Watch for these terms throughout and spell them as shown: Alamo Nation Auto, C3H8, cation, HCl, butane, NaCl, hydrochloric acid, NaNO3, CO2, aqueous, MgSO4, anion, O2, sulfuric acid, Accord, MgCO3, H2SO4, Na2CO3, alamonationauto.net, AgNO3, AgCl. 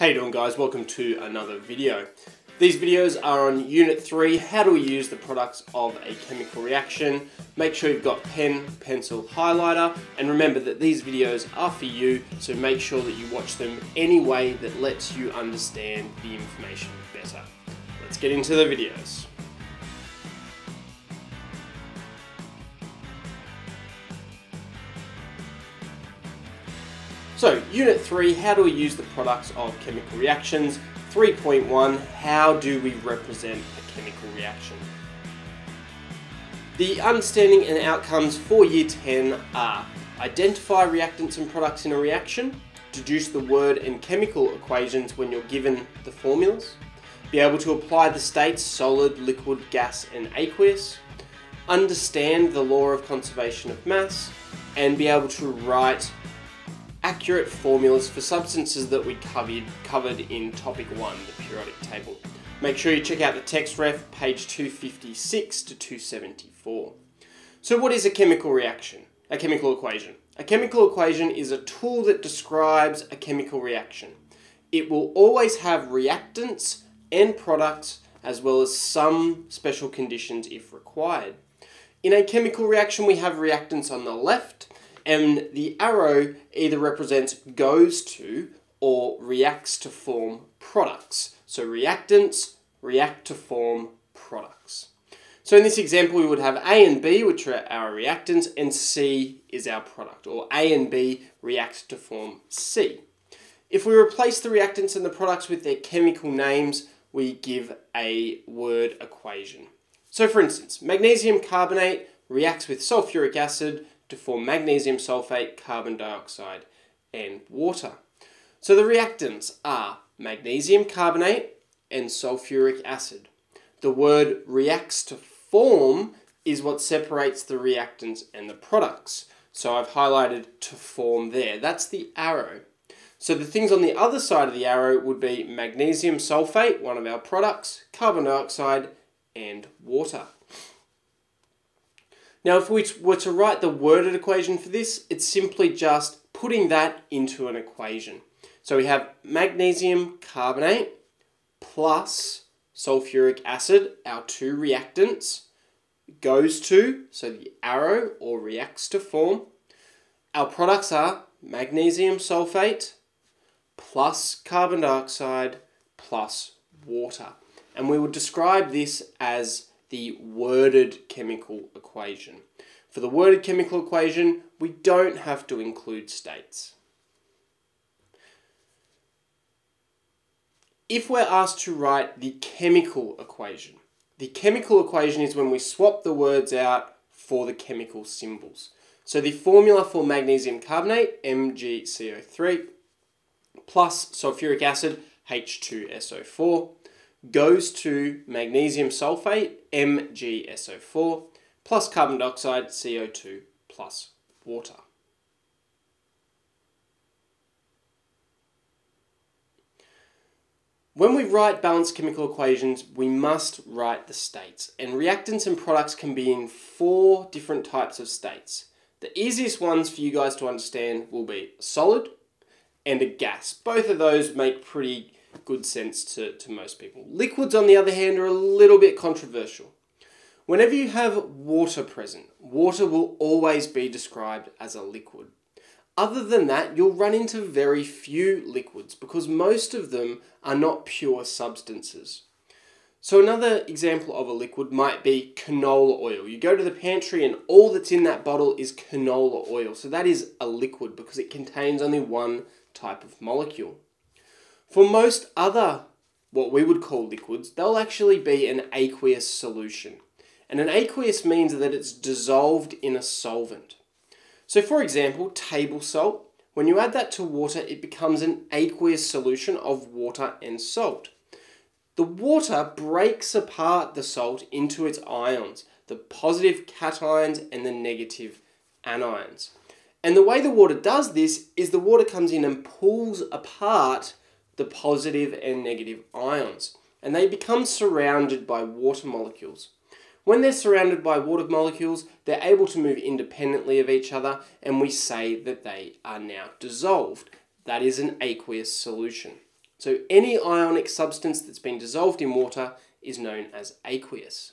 How you doing, guys? Welcome to another video. These videos are on Unit 3, how do we use the products of a chemical reaction. Make sure you've got pen, pencil, highlighter, and remember that these videos are for you, so make sure that you watch them any way that lets you understand the information better. Let's get into the videos. So, Unit 3, how do we use the products of chemical reactions? 3.1, how do we represent a chemical reaction? The understanding and outcomes for Year 10 are identify reactants and products in a reaction, deduce the word and chemical equations when you're given the formulas, be able to apply the states solid, liquid, gas and aqueous, understand the law of conservation of mass, and be able to write accurate formulas for substances that we covered in Topic 1, the periodic table. Make sure you check out the text ref, page 256 to 274. So what is a chemical reaction? A chemical equation. A chemical equation is a tool that describes a chemical reaction. It will always have reactants and products as well as some special conditions if required. In a chemical reaction we have reactants on the left, and the arrow either represents goes to or reacts to form products. So reactants react to form products. So in this example we would have A and B, which are our reactants, and C is our product, or A and B react to form C. If we replace the reactants and the products with their chemical names, we give a word equation. So for instance, magnesium carbonate reacts with sulfuric acid to form magnesium sulfate, carbon dioxide, and water. So the reactants are magnesium carbonate and sulfuric acid. The word reacts to form is what separates the reactants and the products. So I've highlighted to form there. That's the arrow. So the things on the other side of the arrow would be magnesium sulfate, one of our products, carbon dioxide, and water. Now if we were to write the worded equation for this, it's simply just putting that into an equation. So we have magnesium carbonate plus sulfuric acid, our two reactants, goes to, so the arrow or reacts to form. Our products are magnesium sulfate plus carbon dioxide plus water. And we would describe this as the worded chemical equation. For the worded chemical equation, we don't have to include states. If we're asked to write the chemical equation is when we swap the words out for the chemical symbols. So the formula for magnesium carbonate, MgCO3, plus sulfuric acid, H2SO4, goes to magnesium sulfate, MgSO4, plus carbon dioxide, CO2, plus water. When we write balanced chemical equations, we must write the states, and reactants and products can be in four different types of states. The easiest ones for you guys to understand will be a solid and a gas. Both of those make pretty good sense to most people. Liquids, on the other hand, are a little bit controversial. Whenever you have water present, water will always be described as a liquid. Other than that, you'll run into very few liquids because most of them are not pure substances. So another example of a liquid might be canola oil. You go to the pantry and all that's in that bottle is canola oil. So that is a liquid because it contains only one type of molecule. For most other, what we would call liquids, they'll actually be an aqueous solution. And an aqueous means that it's dissolved in a solvent. So for example, table salt, when you add that to water, it becomes an aqueous solution of water and salt. The water breaks apart the salt into its ions, the positive cations and the negative anions. And the way the water does this is the water comes in and pulls apart the positive and negative ions, and they become surrounded by water molecules. When they're surrounded by water molecules, they're able to move independently of each other, and we say that they are now dissolved. That is an aqueous solution. So any ionic substance that's been dissolved in water is known as aqueous.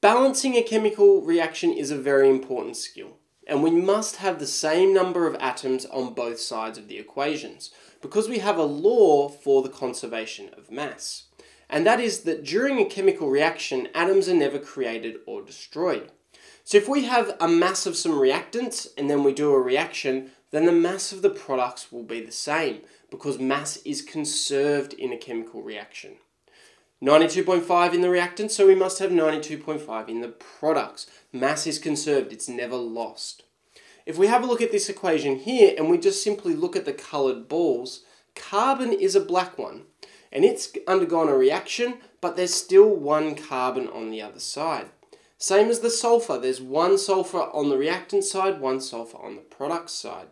Balancing a chemical reaction is a very important skill, and we must have the same number of atoms on both sides of the equations, because we have a law for the conservation of mass. And that is that during a chemical reaction, atoms are never created or destroyed. So if we have a mass of some reactants and then we do a reaction, then the mass of the products will be the same, because mass is conserved in a chemical reaction. 92.5 in the reactant, so we must have 92.5 in the products. Mass is conserved, it's never lost. If we have a look at this equation here, and we just simply look at the coloured balls, carbon is a black one, and it's undergone a reaction, but there's still one carbon on the other side. Same as the sulfur, there's one sulfur on the reactant side, one sulfur on the product side.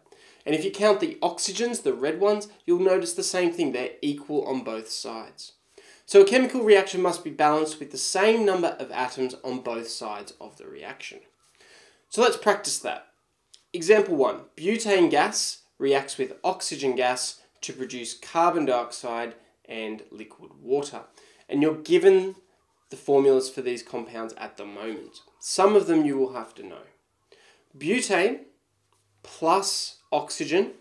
And if you count the oxygens, the red ones, you'll notice the same thing, they're equal on both sides. So a chemical reaction must be balanced with the same number of atoms on both sides of the reaction. So let's practice that. Example 1. Butane gas reacts with oxygen gas to produce carbon dioxide and liquid water. And you're given the formulas for these compounds at the moment. Some of them you will have to know. Butane plus oxygen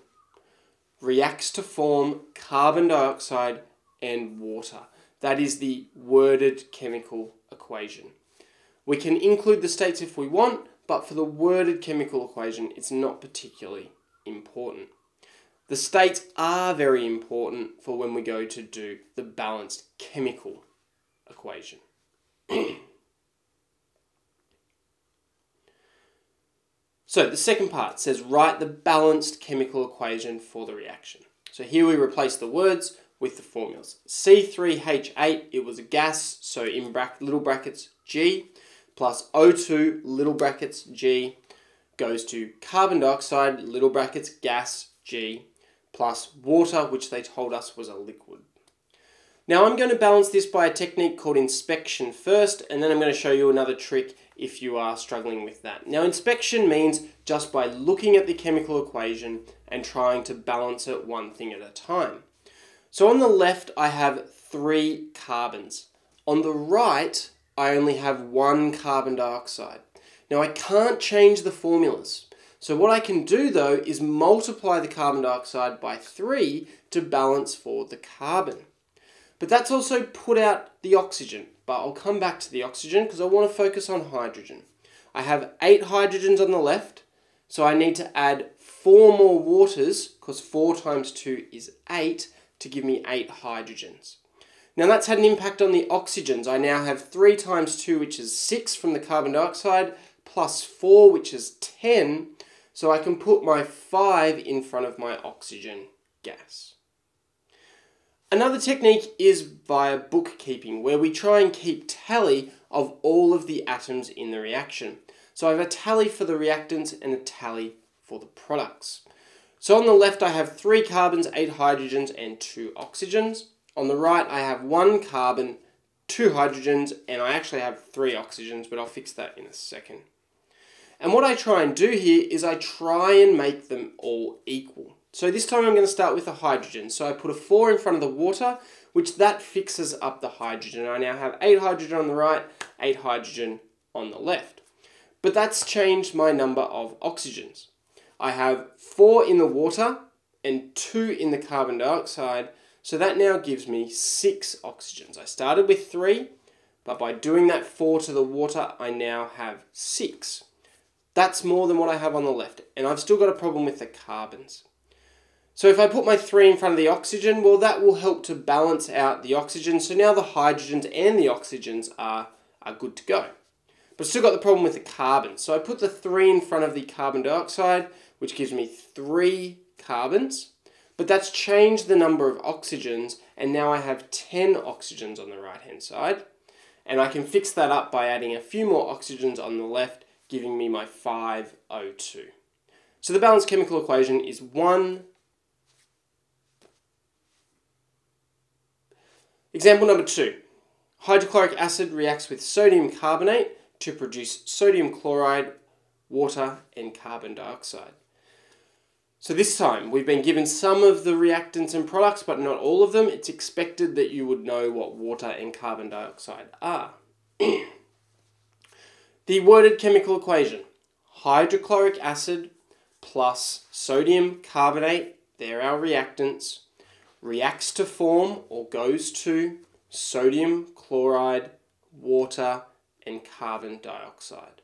reacts to form carbon dioxide and water. That is the worded chemical equation. We can include the states if we want, but for the worded chemical equation, it's not particularly important. The states are very important for when we go to do the balanced chemical equation. So the second part says write the balanced chemical equation for the reaction. So here we replace the words with the formulas. C3H8, it was a gas, so in little brackets G, plus O2, little brackets G, goes to carbon dioxide, little brackets gas, G, plus water, which they told us was a liquid. Now I'm going to balance this by a technique called inspection first, and then I'm going to show you another trick if you are struggling with that. Now inspection means just by looking at the chemical equation and trying to balance it one thing at a time. So on the left, I have 3 carbons. On the right, I only have 1 carbon dioxide. Now I can't change the formulas. So what I can do though is multiply the carbon dioxide by 3 to balance for the carbon. But that's also put out the oxygen, but I'll come back to the oxygen because I want to focus on hydrogen. I have 8 hydrogens on the left, so I need to add 4 more waters because 4 times 2 is 8. To give me 8 hydrogens. Now that's had an impact on the oxygens. I now have 3 times 2, which is 6 from the carbon dioxide, plus 4, which is 10, so I can put my 5 in front of my oxygen gas. Another technique is via bookkeeping, where we try and keep tally of all of the atoms in the reaction. So I have a tally for the reactants and a tally for the products. So on the left I have 3 carbons, 8 hydrogens and 2 oxygens. On the right I have 1 carbon, 2 hydrogens, and I actually have 3 oxygens, but I'll fix that in a second. And what I try and do here is I try and make them all equal. So this time I'm going to start with the hydrogen. So I put a 4 in front of the water, which that fixes up the hydrogen. I now have 8 hydrogen on the right, 8 hydrogen on the left. But that's changed my number of oxygens. I have 4 in the water and 2 in the carbon dioxide, so that now gives me 6 oxygens. I started with 3, but by doing that 4 to the water, I now have 6. That's more than what I have on the left, and I've still got a problem with the carbons. So if I put my 3 in front of the oxygen, well, that will help to balance out the oxygen, so now the hydrogens and the oxygens are good to go. But still got the problem with the carbon. So I put the 3 in front of the carbon dioxide, which gives me 3 carbons, but that's changed the number of oxygens, and now I have 10 oxygens on the right-hand side, and I can fix that up by adding a few more oxygens on the left, giving me my 5 O2. So the balanced chemical equation is 1. Example number 2. Hydrochloric acid reacts with sodium carbonate to produce sodium chloride, water, and carbon dioxide. So this time we've been given some of the reactants and products, but not all of them. It's expected that you would know what water and carbon dioxide are. The worded chemical equation: hydrochloric acid plus sodium carbonate, they're our reactants, reacts to form or goes to sodium chloride, water and carbon dioxide.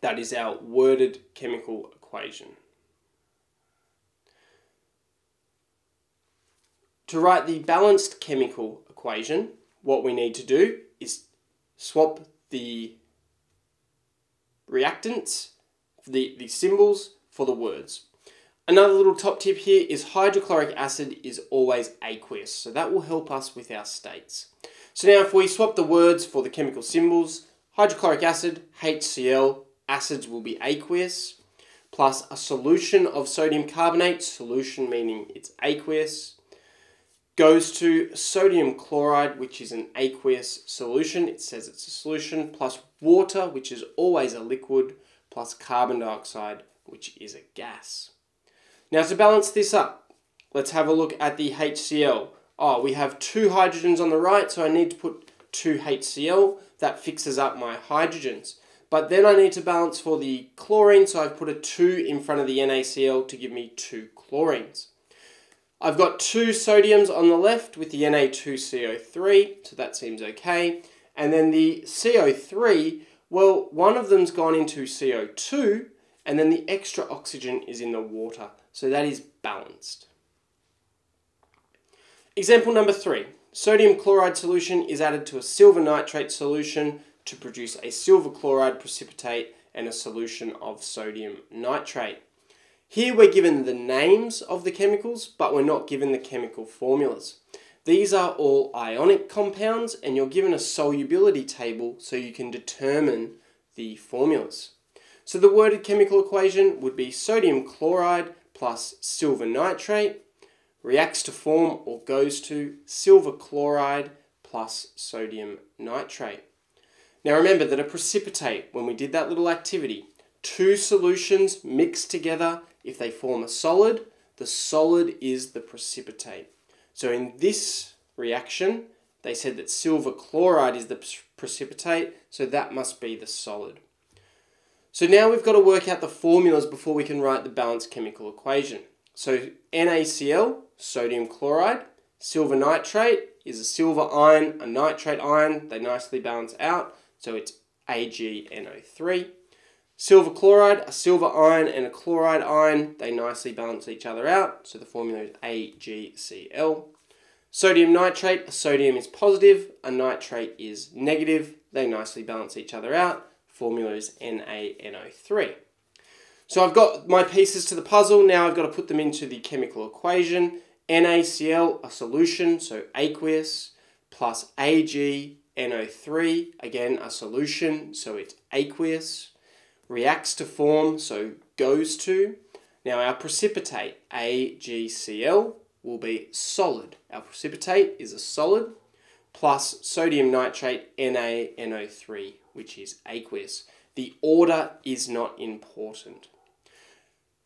That is our worded chemical equation. To write the balanced chemical equation, what we need to do is swap the reactants, the symbols for the words. Another little top tip here is hydrochloric acid is always aqueous, so that will help us with our states. So now if we swap the words for the chemical symbols, hydrochloric acid, HCl, acids will be aqueous, plus a solution of sodium carbonate, solution meaning it's aqueous, goes to sodium chloride, which is an aqueous solution, it says it's a solution, plus water, which is always a liquid, plus carbon dioxide, which is a gas. Now to balance this up, let's have a look at the HCl. Oh, we have two hydrogens on the right, so I need to put 2 HCl. That fixes up my hydrogens. But then I need to balance for the chlorine, so I've put a 2 in front of the NaCl to give me 2 chlorines. I've got 2 sodiums on the left with the Na2CO3, so that seems okay. And then the CO3, well, one of them's gone into CO2, and then the extra oxygen is in the water, so that is balanced. Example number 3. Sodium chloride solution is added to a silver nitrate solution to produce a silver chloride precipitate and a solution of sodium nitrate. Here we're given the names of the chemicals, but we're not given the chemical formulas. These are all ionic compounds, and you're given a solubility table so you can determine the formulas. So the worded chemical equation would be sodium chloride plus silver nitrate reacts to form or goes to silver chloride plus sodium nitrate. Now remember that a precipitate, when we did that little activity, 2 solutions mixed together, if they form a solid, the solid is the precipitate. So in this reaction, they said that silver chloride is the precipitate, so that must be the solid. So now we've got to work out the formulas before we can write the balanced chemical equation. So NaCl, sodium chloride, silver nitrate is a silver ion, a nitrate ion, they nicely balance out. So it's AgNO3. Silver chloride, a silver ion and a chloride ion, they nicely balance each other out. So the formula is AgCl. Sodium nitrate, a sodium is positive, a nitrate is negative. They nicely balance each other out. Formula is NaNO3. So I've got my pieces to the puzzle. Now I've got to put them into the chemical equation. NaCl, a solution, so aqueous, plus AgNO3, again a solution, so it's aqueous, reacts to form, so goes to. Now our precipitate, AgCl, will be solid. Our precipitate is a solid, plus sodium nitrate, NaNO3, which is aqueous. The order is not important.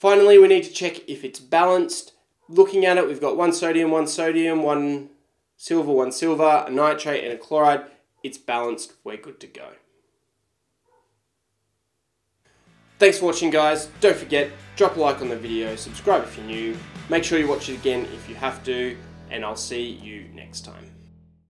Finally, we need to check if it's balanced. Looking at it, we've got 1 sodium, 1 silver, a nitrate and a chloride. It's balanced, we're good to go. Thanks for watching, guys. Don't forget, drop a like on the video, subscribe if you're new, make sure you watch it again if you have to, and I'll see you next time.